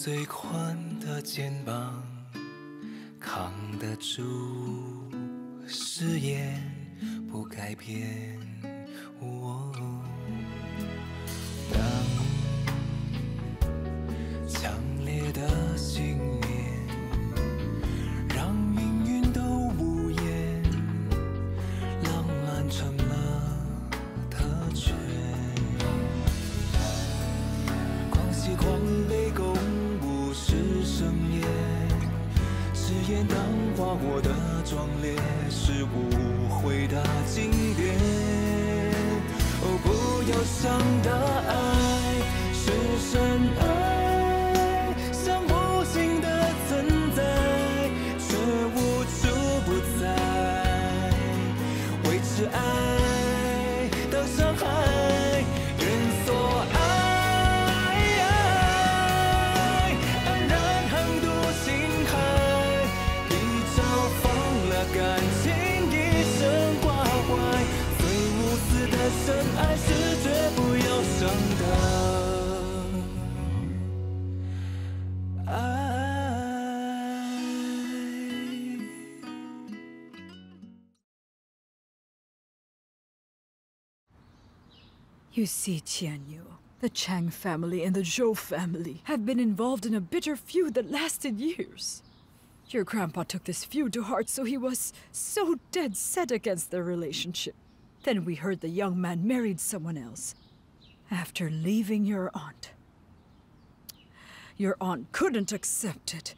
最宽的肩膀扛得住，誓言不改变。哦，当强烈的信念让命运都无言，浪漫成了特权，狂喜狂悲共舞是盛宴，誓言当花火的壮烈是无悔的经典。 哦，不要想的爱是深爱，像无尽的存在，却无处不在。维持爱到伤害，人所爱，安然横渡情海，一朝放了感情，一生挂怀。 深爱是绝不要伤的爱。You see, Tianyou, the Chang family and the Zhou family have been involved in a bitter feud that lasted years. Your grandpa took this feud to heart, so he was so dead set against their relationship. Then we heard the young man married someone else, after leaving your aunt. Your aunt couldn't accept it.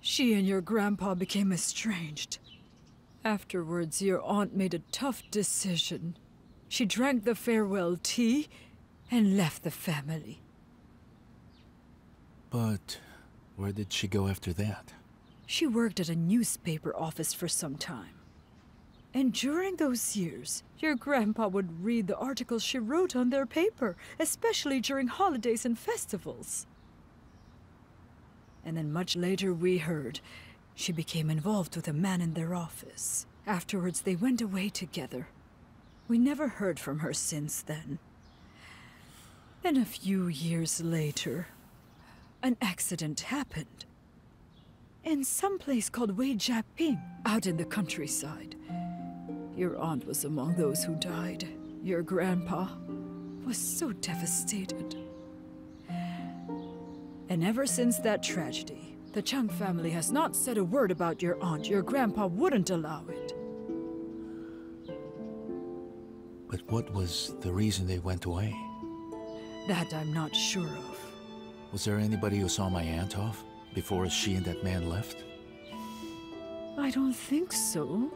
She and your grandpa became estranged. Afterwards, your aunt made a tough decision. She drank the farewell tea and left the family. But where did she go after that? She worked at a newspaper office for some time. And during those years, your grandpa would read the articles she wrote on their paper, especially during holidays and festivals. And then much later we heard she became involved with a man in their office. Afterwards, they went away together. We never heard from her since then. Then a few years later, an accident happened. In some place called Wei Jiaping, out in the countryside. Your aunt was among those who died. Your grandpa was so devastated. And ever since that tragedy, the Chang family has not said a word about your aunt. Your grandpa wouldn't allow it. But what was the reason they went away? That I'm not sure of. Was there anybody who saw my aunt off before she and that man left? I don't think so.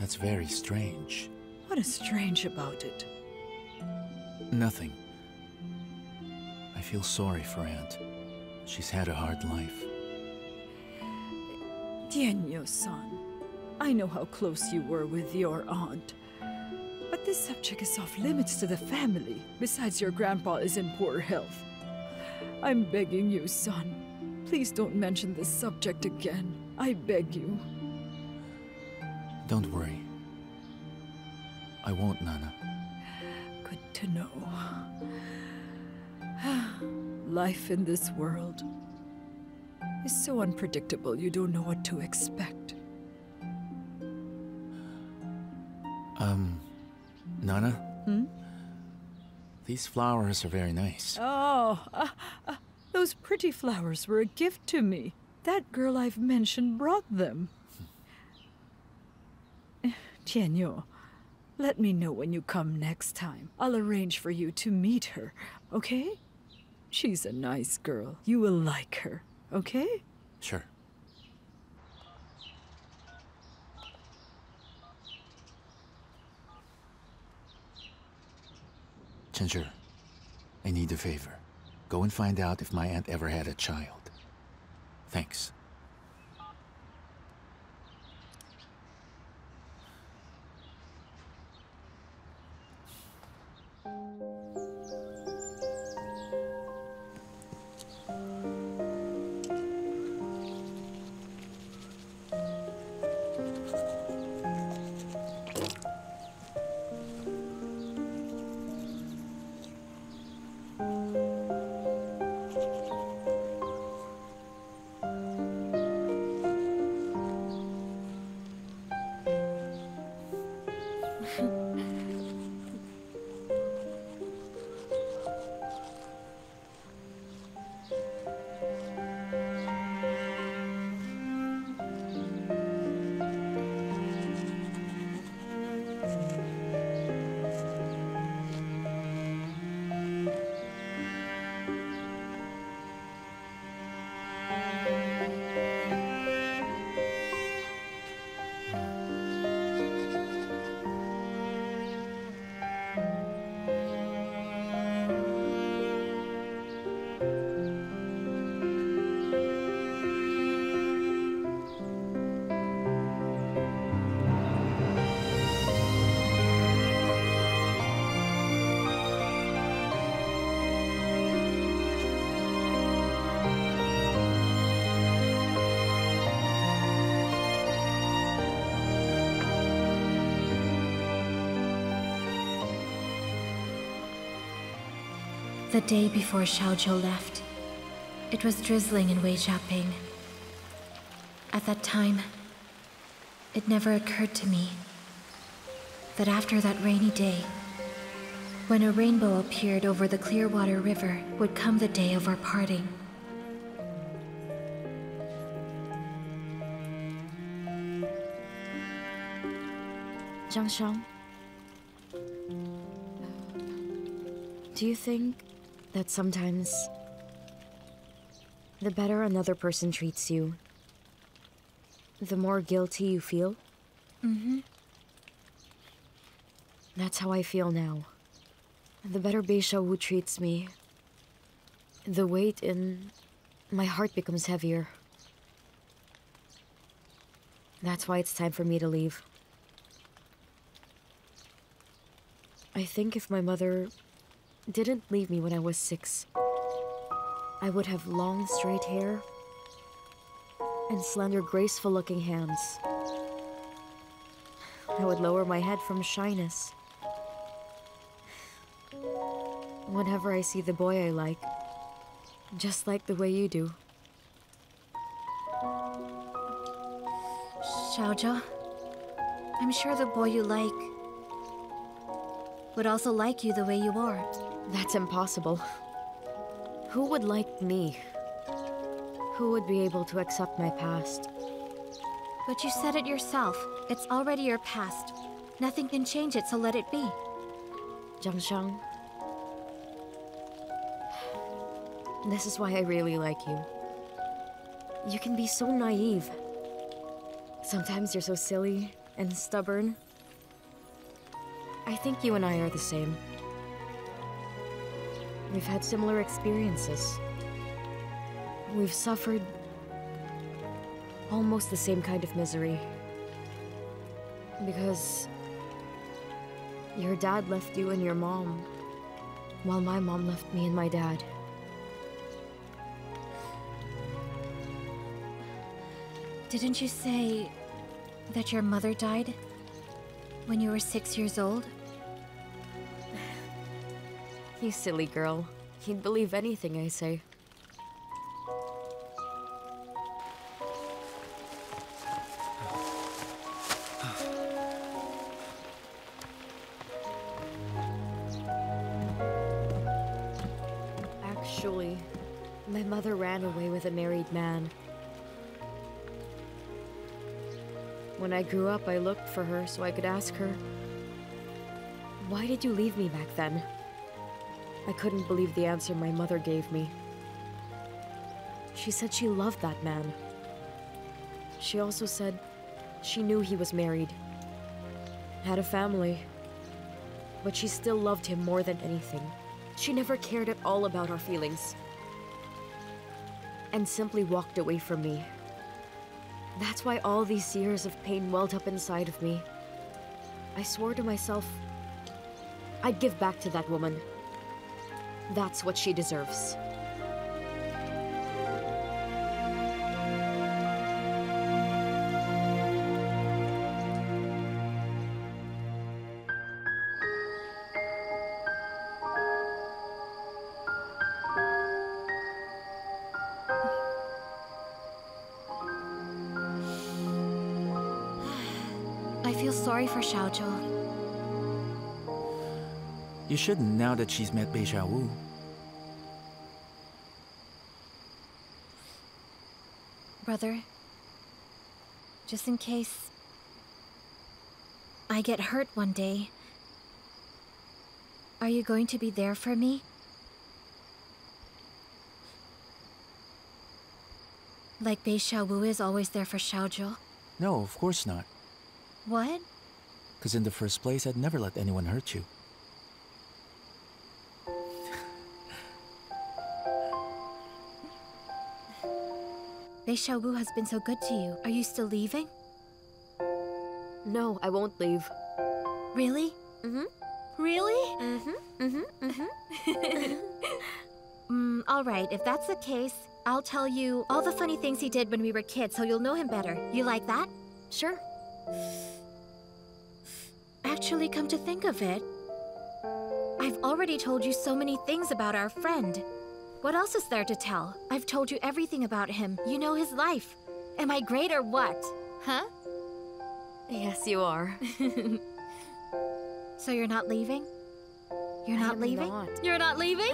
That's very strange. What is strange about it? Nothing. I feel sorry for Aunt. She's had a hard life. Tianyou-san, I know how close you were with your aunt. But this subject is off limits to the family. Besides, your grandpa is in poor health. I'm begging you, son. Please don't mention this subject again. I beg you. Don't worry. I won't, Nana. Good to know. Life in this world is so unpredictable, you don't know what to expect. Nana? Hmm? These flowers are very nice. Oh, those pretty flowers were a gift to me. That girl I've mentioned brought them. Tianyou, let me know when you come next time. I'll arrange for you to meet her, okay? She's a nice girl. You will like her, okay? Sure. Tianzhi, I need a favor. Go and find out if my aunt ever had a child. Thanks. The day before Xiao Zhou left, it was drizzling in Wei Jiaping. At that time, it never occurred to me that after that rainy day, when a rainbow appeared over the Clearwater River, would come the day of our parting. Jiang Sheng, do you think that sometimes the better another person treats you, the more guilty you feel? Mm-hmm. That's how I feel now. The better Bei Xiaowu treats me, the weight in my heart becomes heavier. That's why it's time for me to leave. I think if my mother didn't leave me when I was 6, I would have long, straight hair and slender, graceful-looking hands. I would lower my head from shyness. Whenever I see the boy I like, just like the way you do. Xiao Zhou, I'm sure the boy you like would also like you the way you are. That's impossible. Who would like me? Who would be able to accept my past? But you said it yourself. It's already your past. Nothing can change it, so let it be. Jiang Sheng, this is why I really like you. You can be so naive. Sometimes you're so silly and stubborn. I think you and I are the same. We've had similar experiences. We've suffered almost the same kind of misery. Because your dad left you and your mom, while my mom left me and my dad. Didn't you say that your mother died when you were 6 years old? You silly girl. You'd believe anything I say. Actually, my mother ran away with a married man. When I grew up, I looked for her so I could ask her, "Why did you leave me back then?" I couldn't believe the answer my mother gave me. She said she loved that man. She also said she knew he was married, had a family, but she still loved him more than anything. She never cared at all about our feelings, and simply walked away from me. That's why all these years of pain welled up inside of me. I swore to myself, I'd give back to that woman. That's what she deserves. I feel sorry for Xiao Zhou. You shouldn't, now that she's met Bei Xiaowu. Brother, just in case I get hurt one day, are you going to be there for me? Like Bei Xiaowu is always there for Xiao Zhou? No, of course not. What? Because in the first place, I'd never let anyone hurt you. Bei Xiaowu has been so good to you. Are you still leaving? No, I won't leave. Really? Mm-hmm. Really? Mm-hmm. Mm-hmm. Mm-hmm. All right, if that's the case, I'll tell you all the funny things he did when we were kids so you'll know him better. You like that? Sure. Actually, come to think of it, I've I've already told you so many things about our friend. What else is there to tell? I've told you everything about him. You know his life. Am I great or what? Huh? Yes, you are. So you're not leaving? You're not leaving? Not. You're not leaving?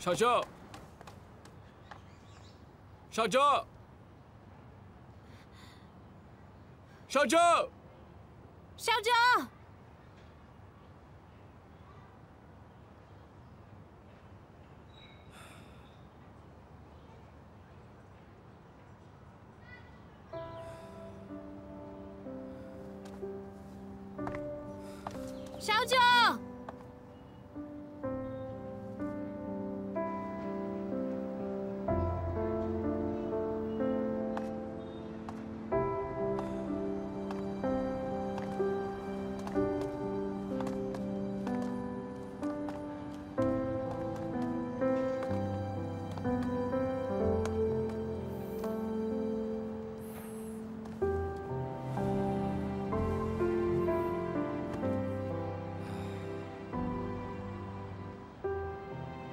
Xiao Zhou! Xiao Zhou! Xiao Zhou! Xiao Zhou! Xiao Zhou!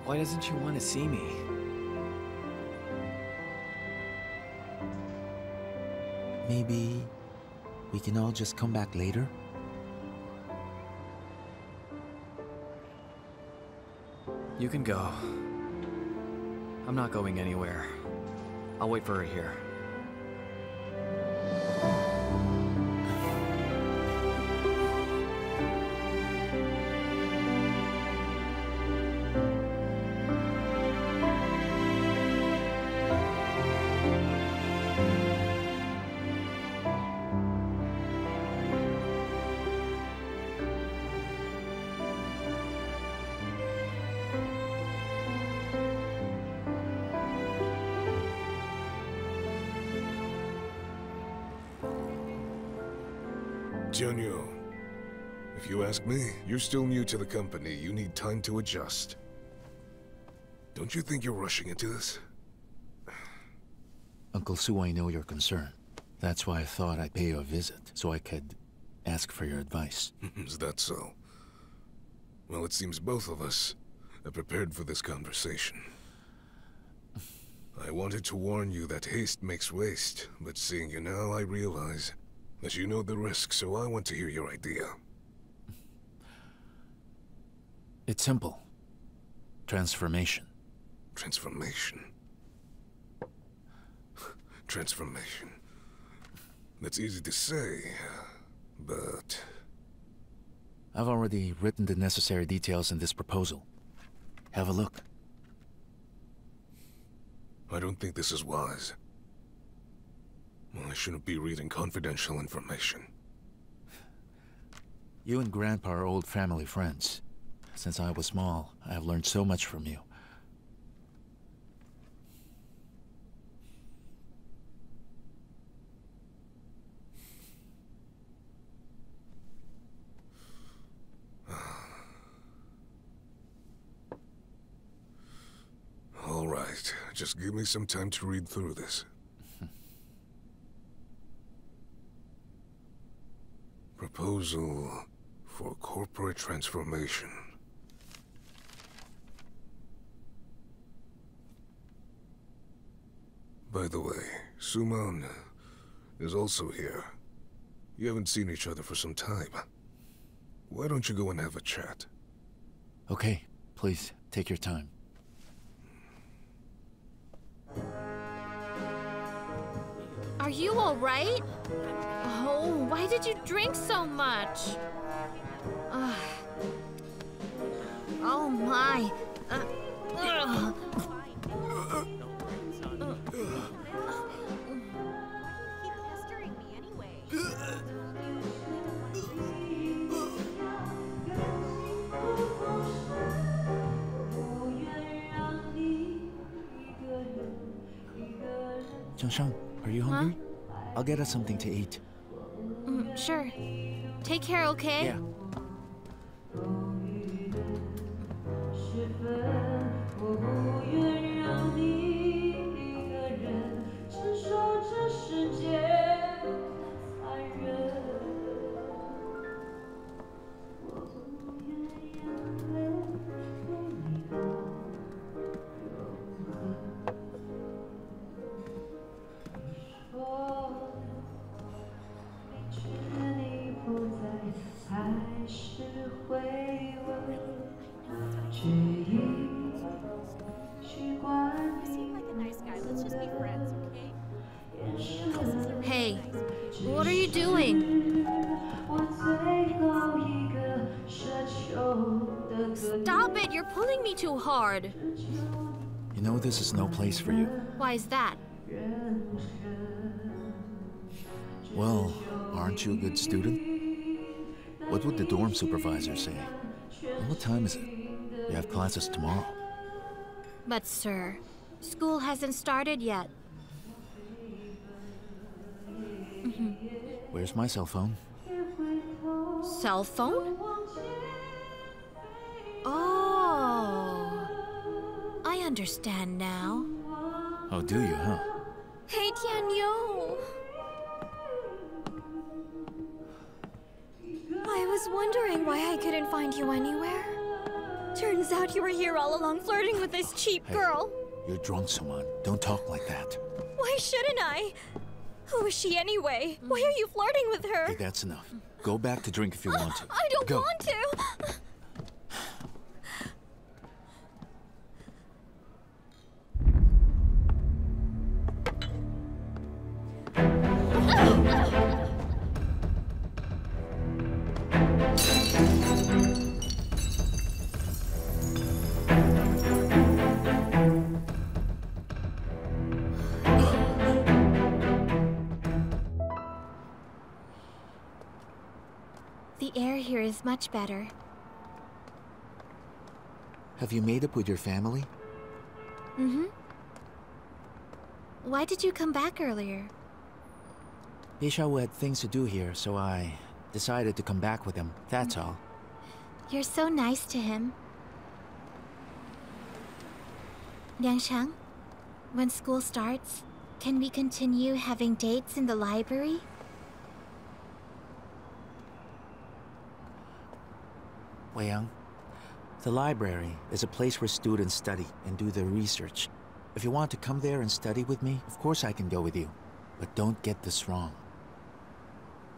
Why doesn't she want to see me? Maybe we can all just come back later? You can go. I'm not going anywhere. I'll wait for her here. Tianyou, if you ask me, you're still new to the company. You need time to adjust. Don't you think you're rushing into this? Uncle Su, I know your concern. That's why I thought I'd pay you a visit, so I could ask for your advice. Is that so? Well, it seems both of us are prepared for this conversation. I wanted to warn you that haste makes waste, but seeing you now, I realize that you know the risk, so I want to hear your idea. It's simple. Transformation. Transformation. Transformation. That's easy to say, but... I've already written the necessary details in this proposal. Have a look. I don't think this is wise. Well, I shouldn't be reading confidential information. You and Grandpa are old family friends. Since I was small, I have learned so much from you. All right, just give me some time to read through this. Proposal for corporate transformation. By the way, Suman is also here. You haven't seen each other for some time. Why don't you go and have a chat? Okay, please take your time. Are you all right? Oh, why did you drink so much? Oh my. Jiang Sheng, are you hungry? Huh? I'll get us something to eat. Sure. Take care, okay? Yeah. You know this is no place for you. Why is that? Well, aren't you a good student? What would the dorm supervisor say? And what time is it? You have classes tomorrow. But sir, school hasn't started yet. Where's my cell phone? Cell phone? Understand now. Oh, do you, huh? Hey, Tianyou! I was wondering why I couldn't find you anywhere. Turns out you were here all along flirting with this cheap girl. You're drunk, Suman. Don't talk like that. Why shouldn't I? Who is she anyway? Why are you flirting with her? Hey, that's enough. Go back to drink if you want to. I don't want to! Is much better. Have you made up with your family? Why did you come back earlier? Bishao had things to do here, so I decided to come back with him. That's all. You're so nice to him. Jiang Sheng, when school starts, can we continue having dates in the library? Wei Yang, the library is a place where students study and do their research. If you want to come there and study with me, of course I can go with you. But don't get this wrong.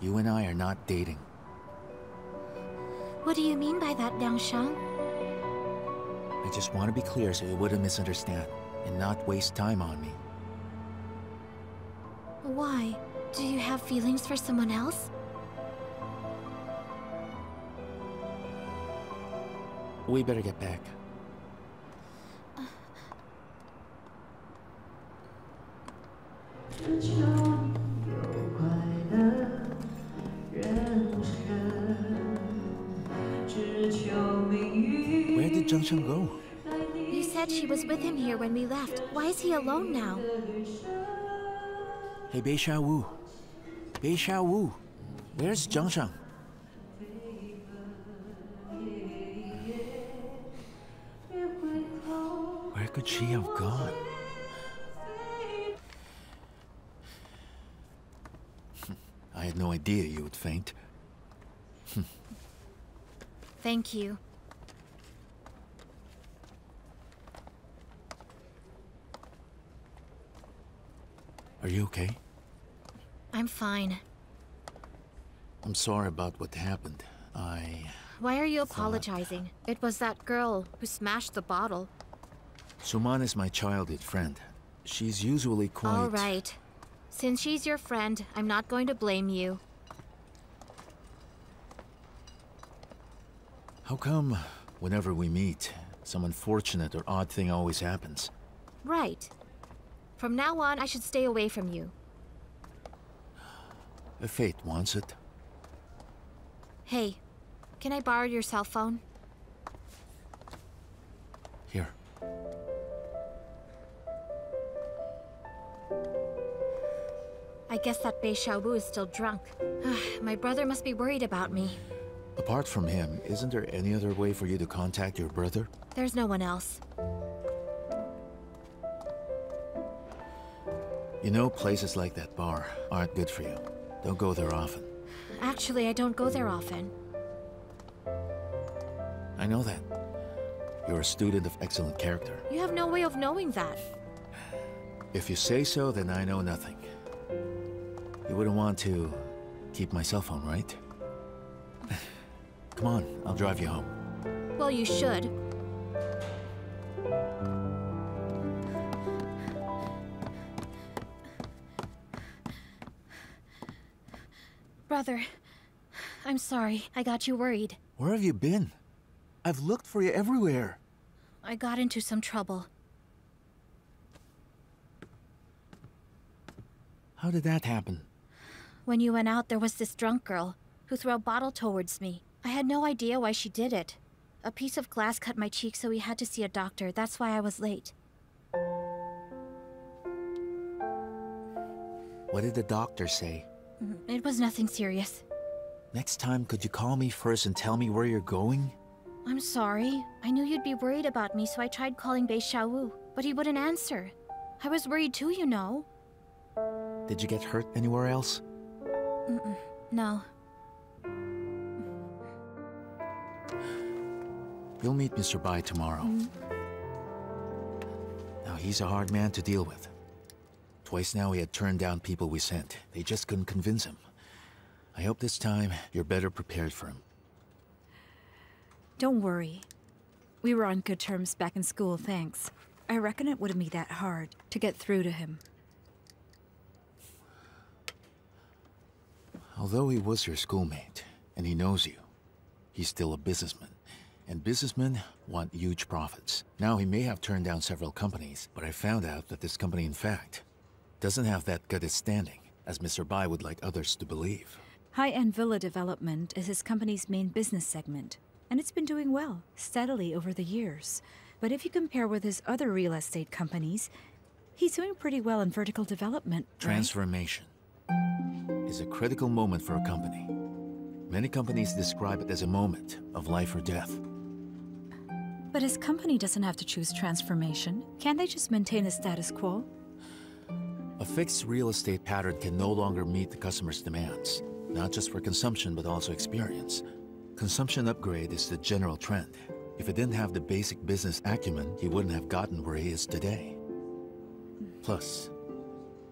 You and I are not dating. What do you mean by that, Jiang Sheng? I just want to be clear so you wouldn't misunderstand and not waste time on me. Why? Do you have feelings for someone else? We better get back. Where did Jiang Sheng go? You said she was with him here when we left. Why is he alone now? Hey, Bei Xiaowu. Bei Xiaowu. Where's Jiang Sheng? Where could she have gone? I had no idea you would faint. Thank you. Are you okay? I'm fine. I'm sorry about what happened. Why are you apologizing? It was that girl who smashed the bottle. Suman is my childhood friend. She's usually quite... All right. Since she's your friend, I'm not going to blame you. How come, whenever we meet, some unfortunate or odd thing always happens? Right. From now on, I should stay away from you. If fate wants it. Hey, can I borrow your cell phone? Here. I guess that Bei Xiaowu is still drunk. My brother must be worried about me. Apart from him, isn't there any other way for you to contact your brother? There's no one else. You know, places like that bar aren't good for you. Don't go there often. Actually, I don't go there often. I know that. You're a student of excellent character. You have no way of knowing that. If you say so, then I know nothing. You wouldn't want to keep my cell phone, right? Come on, I'll drive you home. Well, you should. Brother, I'm sorry. I got you worried. Where have you been? I've looked for you everywhere. I got into some trouble. How did that happen? When you went out, there was this drunk girl who threw a bottle towards me. I had no idea why she did it. A piece of glass cut my cheek, so we had to see a doctor. That's why I was late. What did the doctor say? It was nothing serious. Next time, could you call me first and tell me where you're going? I'm sorry. I knew you'd be worried about me, so I tried calling Bei Xiaowu, but he wouldn't answer. I was worried too, you know. Did you get hurt anywhere else? No. You'll meet Mr. Bai tomorrow. Now, he's a hard man to deal with. Twice now he had turned down people we sent. They just couldn't convince him. I hope this time you're better prepared for him. Don't worry. We were on good terms back in school, thanks. I reckon it wouldn't be that hard to get through to him. Although he was your schoolmate, and he knows you, he's still a businessman. And businessmen want huge profits. Now, he may have turned down several companies, but I found out that this company, in fact, doesn't have that good a standing, as Mr. Bai would like others to believe. High-end villa development is his company's main business segment, and it's been doing well, steadily over the years. But if you compare with his other real estate companies, he's doing pretty well in vertical development, right? Transformation is a critical moment for a company. Many companies describe it as a moment of life or death. But his company doesn't have to choose transformation. Can't they just maintain a status quo? A fixed real estate pattern can no longer meet the customer's demands, not just for consumption, but also experience. Consumption upgrade is the general trend. If he didn't have the basic business acumen, he wouldn't have gotten where he is today. Plus,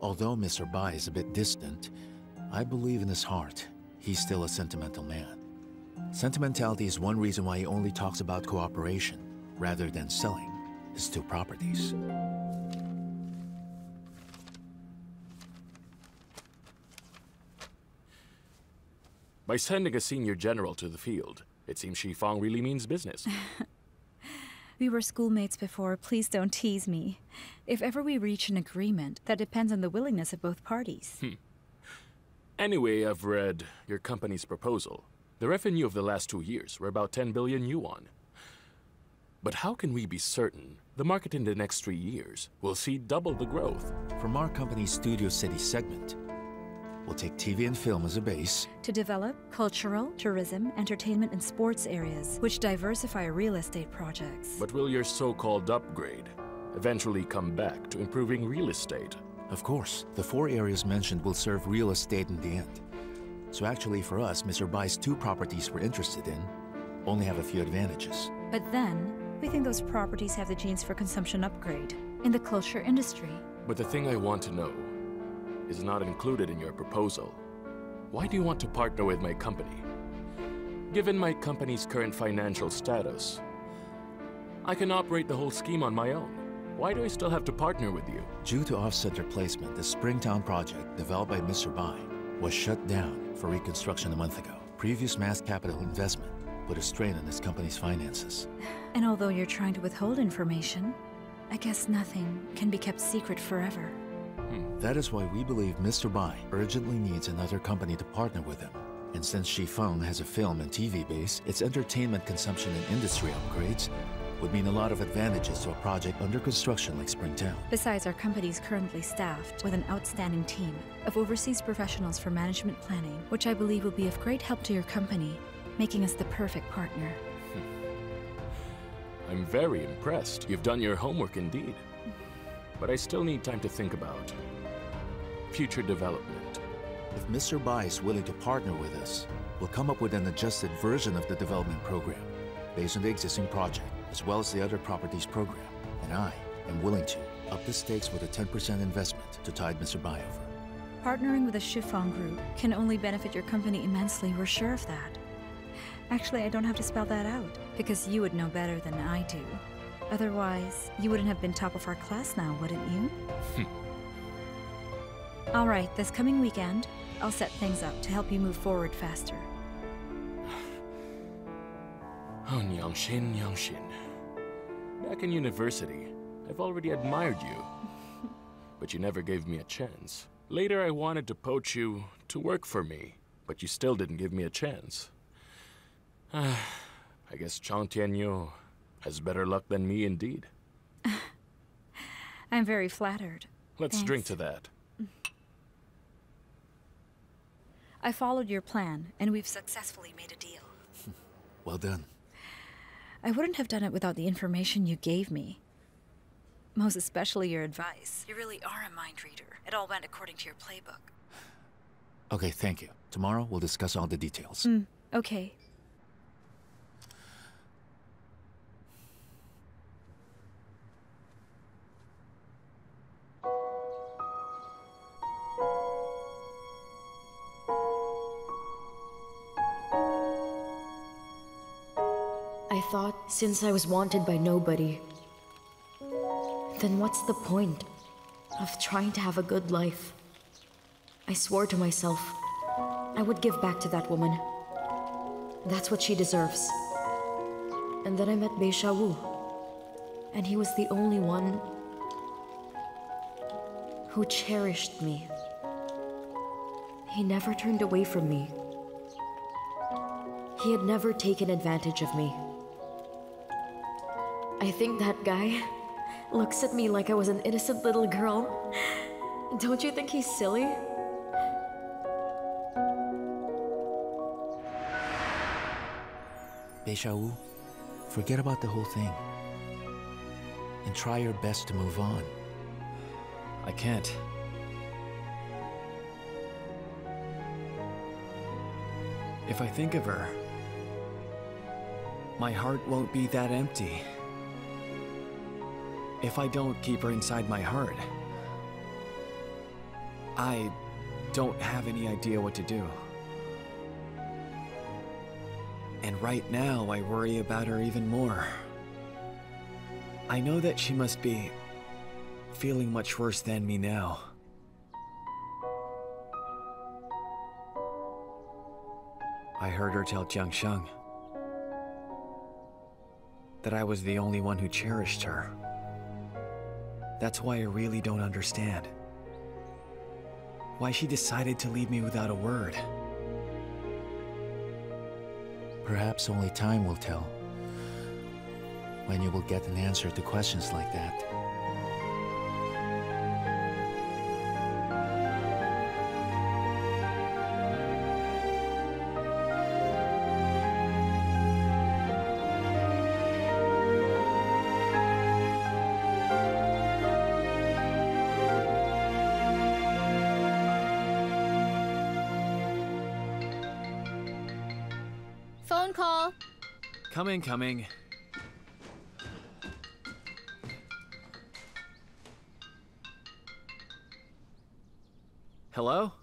although Mr. Bai is a bit distant, I believe in his heart, he's still a sentimental man. Sentimentality is one reason why he only talks about cooperation rather than selling his two properties. By sending a senior general to the field, it seems Xi Feng really means business. We were schoolmates before, please don't tease me. If ever we reach an agreement, that depends on the willingness of both parties. Anyway, I've read your company's proposal. The revenue of the last 2 years were about 10 billion yuan. But how can we be certain the market in the next 3 years will see double the growth? From our company's Studio City segment, we'll take TV and film as a base to develop cultural, tourism, entertainment, and sports areas, which diversify real estate projects. But will your so-called upgrade eventually come back to improving real estate? Of course, the 4 areas mentioned will serve real estate in the end. So actually for us, Mr. Bai's 2 properties we're interested in only have a few advantages. But then, we think those properties have the genes for consumption upgrade in the culture industry. But the thing I want to know is not included in your proposal. Why do you want to partner with my company? Given my company's current financial status, I can operate the whole scheme on my own. Why do I still have to partner with you? Due to off-center placement, the Springtown project developed by Mr. Bai was shut down for reconstruction a month ago. Previous mass capital investment put a strain on his company's finances. And although you're trying to withhold information, I guess nothing can be kept secret forever. That is why we believe Mr. Bai urgently needs another company to partner with him. And since Xi Feng has a film and TV base, its entertainment consumption and industry upgrades, would mean a lot of advantages to a project under construction like Springtown. Besides, our company's currently staffed with an outstanding team of overseas professionals for management planning, which I believe will be of great help to your company, making us the perfect partner. I'm very impressed. You've done your homework indeed. But I still need time to think about future development. If Mr. Bai is willing to partner with us, we'll come up with an adjusted version of the development program based on the existing project, as well as the other properties program. And I am willing to up the stakes with a 10% investment to tide Mr. Bai over. Partnering with a Shifang group can only benefit your company immensely, we're sure of that. Actually, I don't have to spell that out, because you would know better than I do. Otherwise, you wouldn't have been top of our class now, wouldn't you? All right, this coming weekend, I'll set things up to help you move forward faster. Oh, Yang Shin, Yang Shin. Back in university, I've already admired you. But you never gave me a chance. Later, I wanted to poach you to work for me, but you still didn't give me a chance. I guess Chang Tianyou has better luck than me indeed. I'm very flattered. Let's drink to that. I followed your plan, and we've successfully made a deal. Well done. I wouldn't have done it without the information you gave me. Most especially your advice. You really are a mind reader. It all went according to your playbook. Okay, thank you. Tomorrow, we'll discuss all the details. Okay. I thought, since I was wanted by nobody, then what's the point of trying to have a good life? I swore to myself, I would give back to that woman. That's what she deserves. And then I met Bei Xiaowu, and he was the only one who cherished me. He never turned away from me. He had never taken advantage of me. I think that guy looks at me like I was an innocent little girl. Don't you think he's silly? Bei Xiaowu, forget about the whole thing and try your best to move on. I can't. If I think of her, my heart won't be that empty. If I don't keep her inside my heart, I don't have any idea what to do. And right now, I worry about her even more. I know that she must be feeling much worse than me now. I heard her tell Jiang Sheng that I was the only one who cherished her. That's why I really don't understand why she decided to leave me without a word. Perhaps only time will tell when you will get an answer to questions like that. Coming. Hello?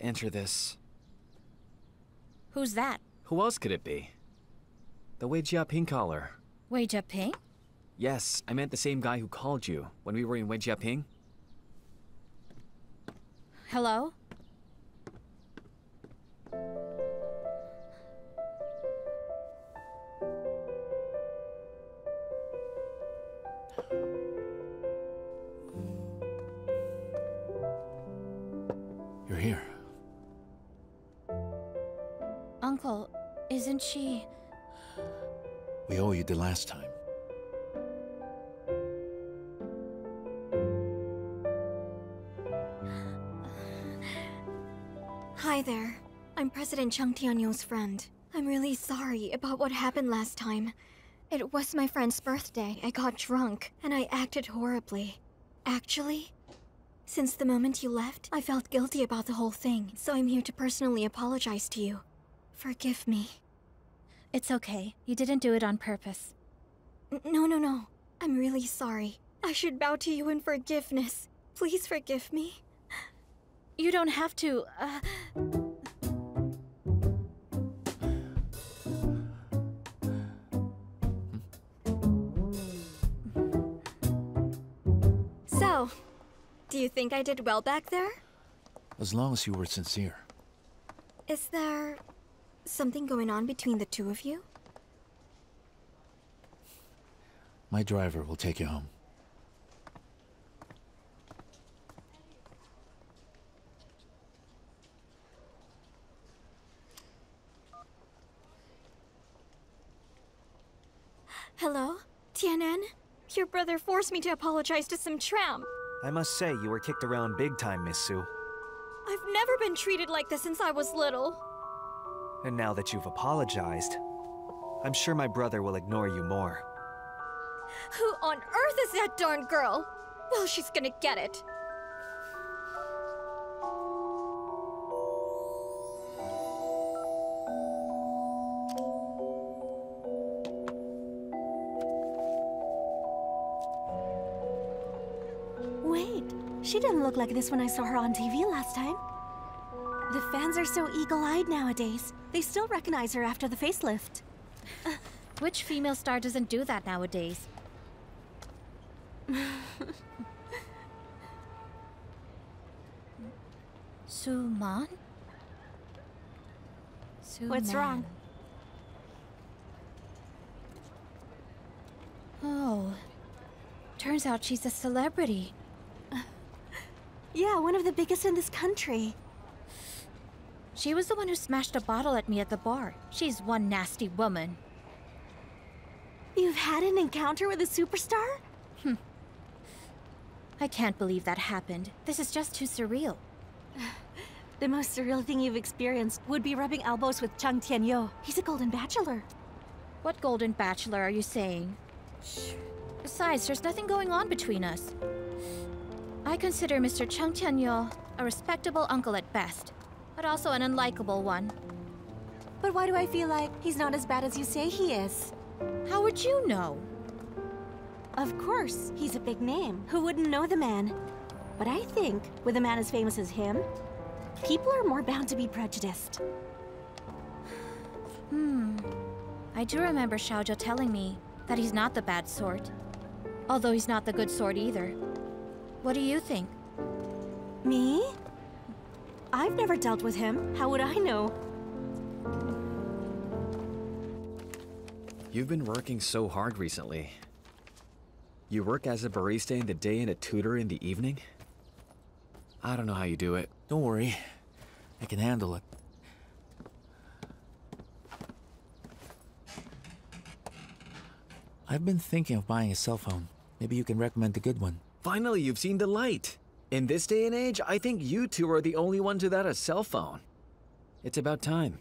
Enter this. Who's that? Who else could it be? The Wei Jiaping caller. Wei Jiaping? Yes, I meant the same guy who called you when we were in Wei Jiaping. Hello? You're here. Isn't she... We owe you the last time. Hi there. I'm President Chang Tianyou's friend. I'm really sorry about what happened last time. It was my friend's birthday. I got drunk, and I acted horribly. Actually, since the moment you left, I felt guilty about the whole thing, so I'm here to personally apologize to you. Forgive me. It's okay. You didn't do it on purpose. No. I'm really sorry. I should bow to you in forgiveness. Please forgive me. You don't have to, So, do you think I did well back there? As long as you were sincere. Is there... something going on between the two of you? My driver will take you home. Hello? Tian'en? Your brother forced me to apologize to some tramp. I must say, you were kicked around big time, Miss Su. I've never been treated like this since I was little. And now that you've apologized, I'm sure my brother will ignore you more. Who on earth is that darn girl? Well, she's gonna get it. Wait, she didn't look like this when I saw her on TV last time. The fans are so eagle-eyed nowadays. They still recognize her after the facelift. Which female star doesn't do that nowadays? Suman? What's wrong? Oh. Turns out she's a celebrity. Yeah, one of the biggest in this country. She was the one who smashed a bottle at me at the bar. She's one nasty woman. You've had an encounter with a superstar? I can't believe that happened. This is just too surreal. The most surreal thing you've experienced would be rubbing elbows with Chang Tianyou. He's a golden bachelor. What golden bachelor are you saying? Besides, there's nothing going on between us. I consider Mr. Chang Tianyou a respectable uncle at best. But also an unlikable one. But why do I feel like he's not as bad as you say he is? How would you know? Of course, he's a big name. Who wouldn't know the man? But I think, with a man as famous as him, people are more bound to be prejudiced. I do remember Xiao Zhou telling me that he's not the bad sort. Although he's not the good sort either. What do you think? Me? I've never dealt with him. How would I know? You've been working so hard recently. You work as a barista in the day and a tutor in the evening? I don't know how you do it. Don't worry. I can handle it. I've been thinking of buying a cell phone. Maybe you can recommend a good one. Finally, you've seen the light! In this day and age, I think you two are the only ones without a cell phone. It's about time.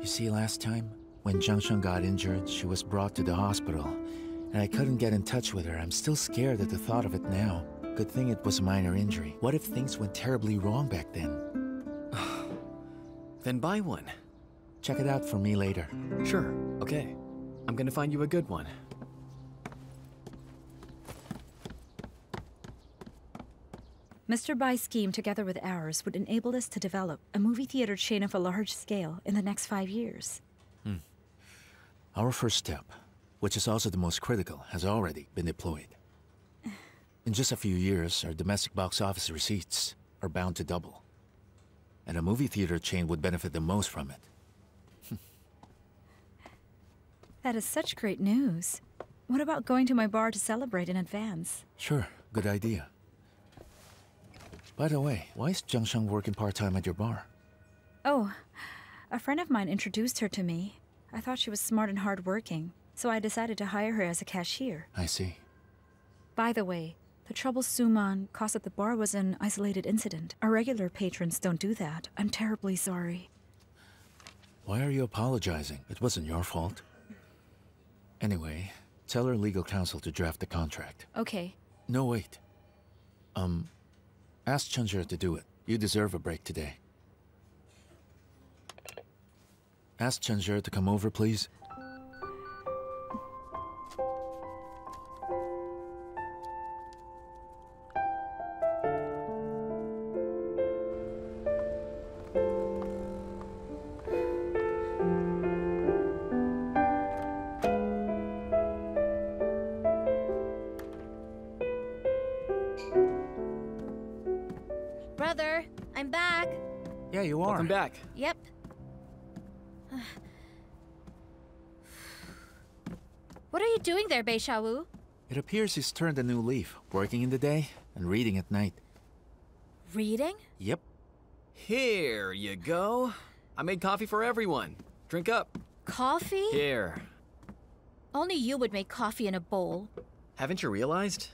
You see, last time, when Jiang Sheng got injured, she was brought to the hospital, and I couldn't get in touch with her. I'm still scared at the thought of it now. Good thing it was a minor injury. What if things went terribly wrong back then? Then buy one. Check it out for me later. Sure, okay. I'm gonna find you a good one. Mr. Bai's scheme, together with ours, would enable us to develop a movie theater chain of a large scale in the next 5 years. Our first step, which is also the most critical, has already been deployed. In just a few years, our domestic box office receipts are bound to double. And a movie theater chain would benefit the most from it. That is such great news. What about going to my bar to celebrate in advance? Sure, good idea. By the way, why is Jiang Sheng working part-time at your bar? Oh, a friend of mine introduced her to me. I thought she was smart and hardworking, so I decided to hire her as a cashier. I see. By the way, the trouble Suman caused at the bar was an isolated incident. Our regular patrons don't do that. I'm terribly sorry. Why are you apologizing? It wasn't your fault. Anyway, tell her legal counsel to draft the contract. Okay. No, wait. Ask Chunjie to do it. You deserve a break today. Ask Chunjie to come over, please. Brother, I'm back. Yeah, you are. Welcome back. Yep. What are you doing there, Bei Xiaowu? It appears he's turned a new leaf, working in the day and reading at night. Reading? Yep. Here you go. I made coffee for everyone. Drink up. Coffee? Here. Only you would make coffee in a bowl. Haven't you realized?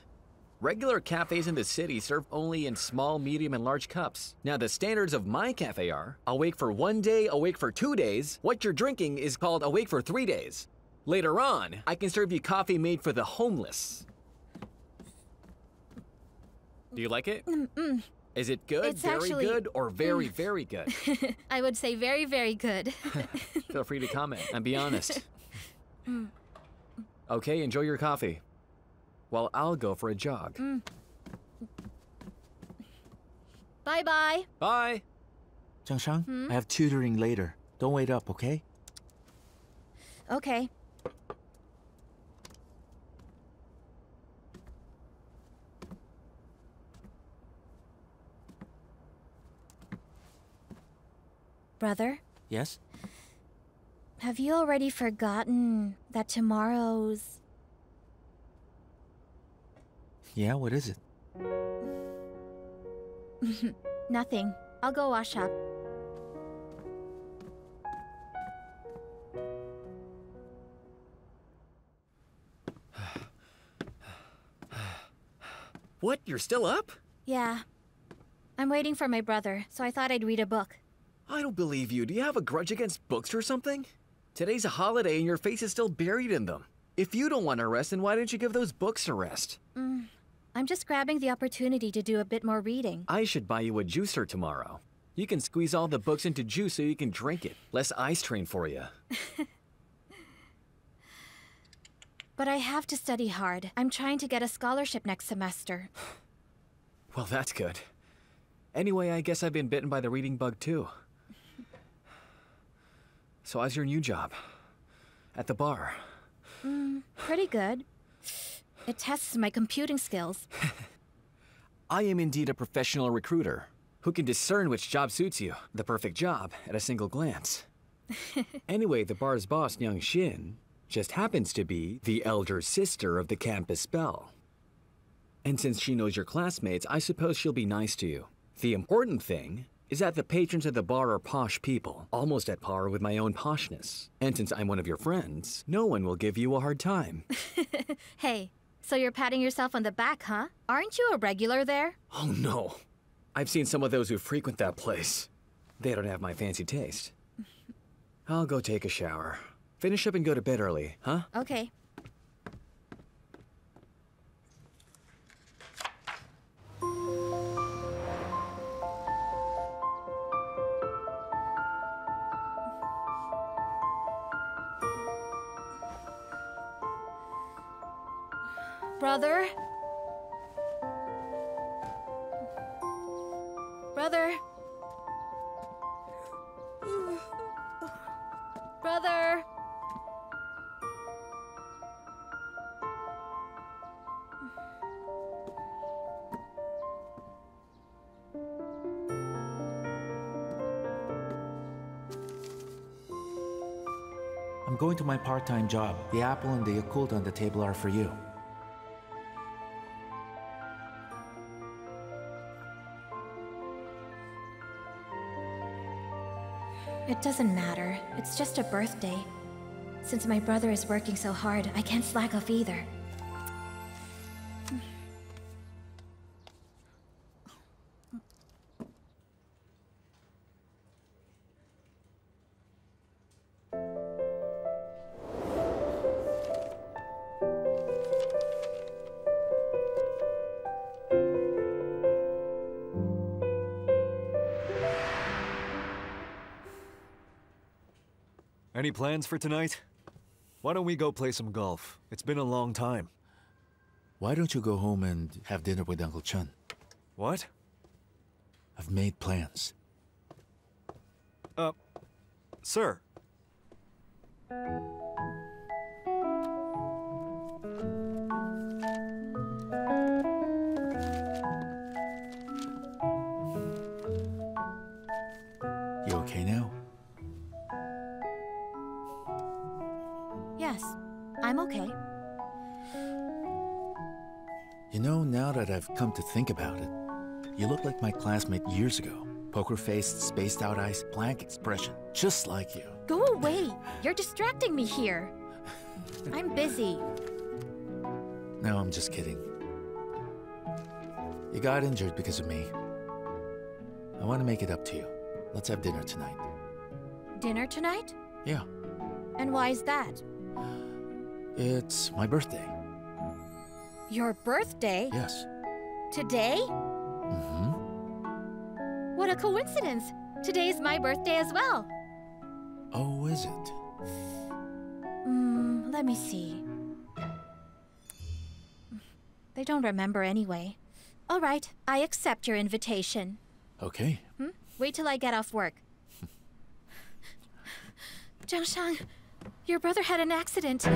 Regular cafes in the city serve only in small, medium, and large cups. Now, the standards of my cafe are awake for 1 day, awake for 2 days. What you're drinking is called awake for 3 days. Later on, I can serve you coffee made for the homeless. Do you like it? Mm-mm. Is it good, it's very actually... good, or very, very good? I would say very, very good. Feel free to comment and be honest. Okay, enjoy your coffee. Well, I'll go for a jog. Bye-bye. Bye. Jiang Sheng, I have tutoring later. Don't wait up, okay? Okay. Brother? Yes? Have you already forgotten that tomorrow's... Yeah, what is it? Nothing. I'll go wash up. What? You're still up? Yeah. I'm waiting for my brother, so I thought I'd read a book. I don't believe you. Do you have a grudge against books or something? Today's a holiday and your face is still buried in them. If you don't want to rest, then why don't you give those books a rest? I'm just grabbing the opportunity to do a bit more reading. I should buy you a juicer tomorrow. You can squeeze all the books into juice so you can drink it. Less eye strain for you. But I have to study hard. I'm trying to get a scholarship next semester. Well, that's good. Anyway, I guess I've been bitten by the reading bug too. So how's your new job? At the bar? Pretty good. It tests my computing skills. I am indeed a professional recruiter who can discern which job suits you. The perfect job at a single glance. Anyway, the bar's boss, Yang Shin, just happens to be the elder sister of the campus belle. And since she knows your classmates, I suppose she'll be nice to you. The important thing is that the patrons at the bar are posh people, almost at par with my own poshness. And since I'm one of your friends, no one will give you a hard time. Hey. So you're patting yourself on the back, huh? Aren't you a regular there? Oh, no. I've seen some of those who frequent that place. They don't have my fancy taste. I'll go take a shower. Finish up and go to bed early, huh? Okay. Brother? Brother? Brother? I'm going to my part-time job. The apple and the Yakult on the table are for you. It doesn't matter. It's just a birthday. Since my brother is working so hard, I can't slack off either. Any plans for tonight? Why don't we go play some golf? It's been a long time. Why don't you go home and have dinner with Uncle Chun? What? I've made plans. Sir. You okay now? Yes, I'm okay. You know, now that I've come to think about it, you look like my classmate years ago. Poker-faced, spaced-out eyes, blank expression, just like you. Go away! You're distracting me here! I'm busy. No, I'm just kidding. You got injured because of me. I want to make it up to you. Let's have dinner tonight. Dinner tonight? Yeah. And why is that? It's my birthday. Your birthday? Yes. Today? Mm-hmm. What a coincidence! Today is my birthday as well. Oh, is it? Let me see. They don't remember anyway. All right, I accept your invitation. Okay. Wait till I get off work. Jiang Sheng, your brother had an accident.